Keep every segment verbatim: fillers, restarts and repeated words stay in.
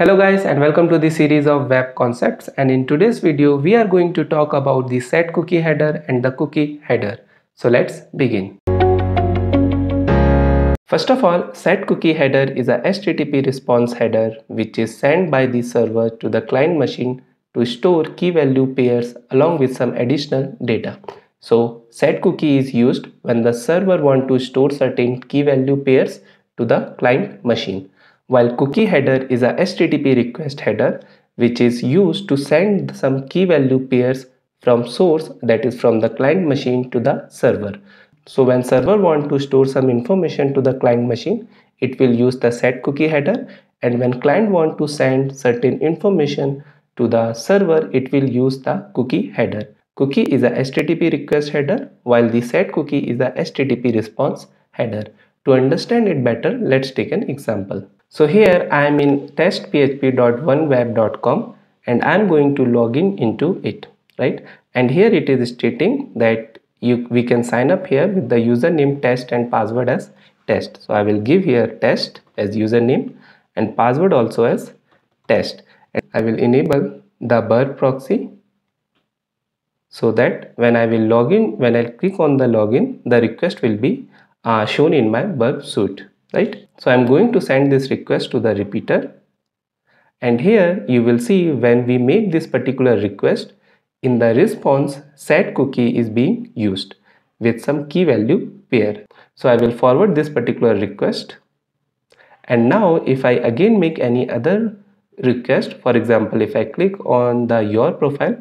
Hello guys, and welcome to the series of web concepts, and in today's video we are going to talk about the set cookie header and the cookie header. So let's begin. First of all, set cookie header is a H T T P response header which is sent by the server to the client machine to store key value pairs along with some additional data. So set cookie is used when the server wants to store certain key value pairs to the client machine, while cookie header is a H T T P request header which is used to send some key value pairs from source, that is from the client machine, to the server. So when server wants to store some information to the client machine, it will use the set cookie header, and when client wants to send certain information to the server, it will use the cookie header. Cookie is a H T T P request header while the set cookie is a H T T P response header. To understand it better, let's take an example. So here I am in test P H P dot oneweb dot com and I am going to log in into it, right? And here it is stating that you, we can sign up here with the username test and password as test. So I will give here test as username and password also as test. And I will enable the burp proxy so that when I will log in, when I click on the login, the request will be uh, shown in my burp suite. Right, so I'm going to send this request to the repeater, and here you will see when we make this particular request, in the response set cookie is being used with some key value pair. So I will forward this particular request, and now if I again make any other request, for example if I click on the your profile,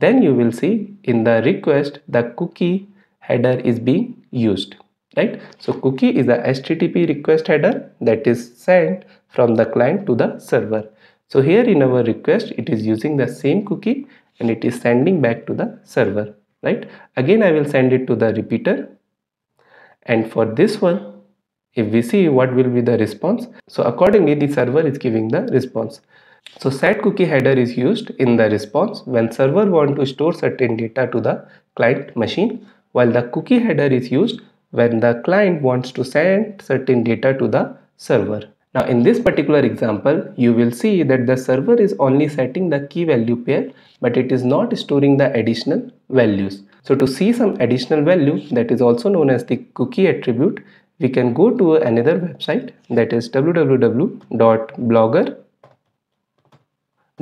then you will see in the request the cookie header is being used. Right, so cookie is a H T T P request header that is sent from the client to the server. So here in our request, it is using the same cookie and it is sending back to the server. Right, again I will send it to the repeater, and for this one, if we see what will be the response, so accordingly the server is giving the response. So set cookie header is used in the response when server want to store certain data to the client machine, while the cookie header is used when the client wants to send certain data to the server. Now in this particular example, you will see that the server is only setting the key value pair, but it is not storing the additional values. So to see some additional value, that is also known as the cookie attribute, we can go to another website, that is w w w dot blogger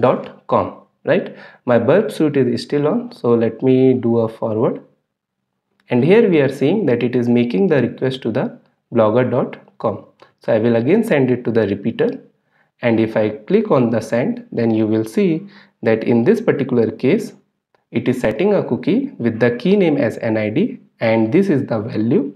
dot com. Right? My burp suite is still on, so let me do a forward. And here we are seeing that it is making the request to the blogger dot com. So I will again send it to the repeater, and if I click on the send, then you will see that in this particular case, it is setting a cookie with the key name as N I D, and this is the value,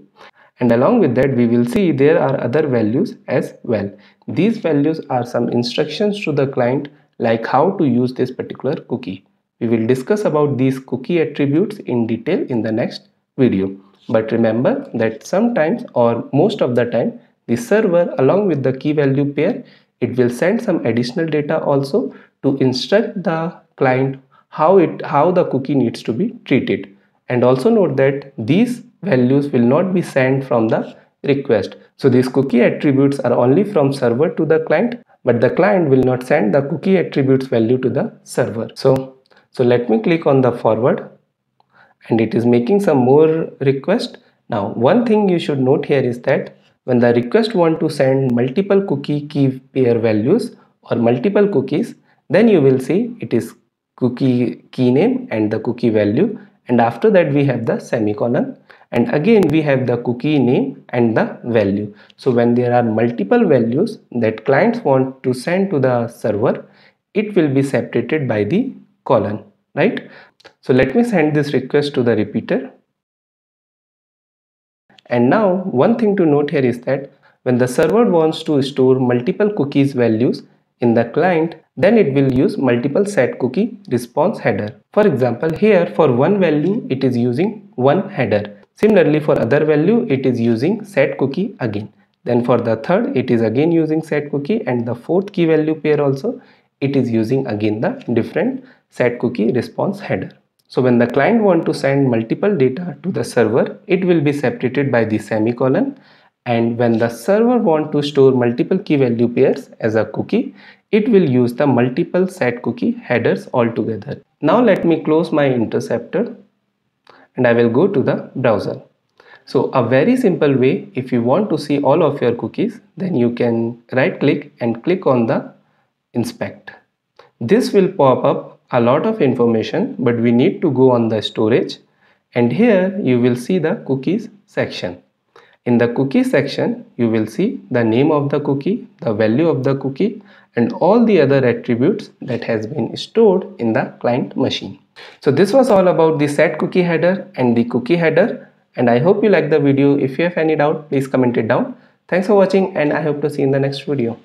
and along with that we will see there are other values as well. These values are some instructions to the client like how to use this particular cookie. We will discuss about these cookie attributes in detail in the next video, but remember that sometimes or most of the time the server, along with the key value pair, it will send some additional data also to instruct the client how it how the cookie needs to be treated. And also note that these values will not be sent from the request, so these cookie attributes are only from server to the client, but the client will not send the cookie attributes value to the server. So so let me click on the forward, and it is making some more request. Now one thing you should note here is that when the request want to send multiple cookie key pair values or multiple cookies, then you will see it is cookie key name and the cookie value, and after that we have the semicolon, and again we have the cookie name and the value. So when there are multiple values that clients want to send to the server, it will be separated by the colon. Right, so let me send this request to the repeater, and now one thing to note here is that when the server wants to store multiple cookies values in the client, then it will use multiple set cookie response header. For example, here for one value it is using one header, similarly for other value it is using set cookie again, then for the third it is again using set cookie, and the fourth key value pair also it is using again the different set cookie response header. So when the client want to send multiple data to the server, it will be separated by the semicolon, And when the server wants to store multiple key value pairs as a cookie, it will use the multiple set cookie headers altogether. Now let me close my interceptor and I will go to the browser. So a very simple way, if you want to see all of your cookies, then you can right click and click on the inspect. This will pop up a lot of information, but we need to go on the storage, and here you will see the cookies section. In the cookie section, you will see the name of the cookie, the value of the cookie, and all the other attributes that has been stored in the client machine. So this was all about the set cookie header and the cookie header, and I hope you like the video. If you have any doubt, please comment it down. Thanks for watching, and I hope to see you in the next video.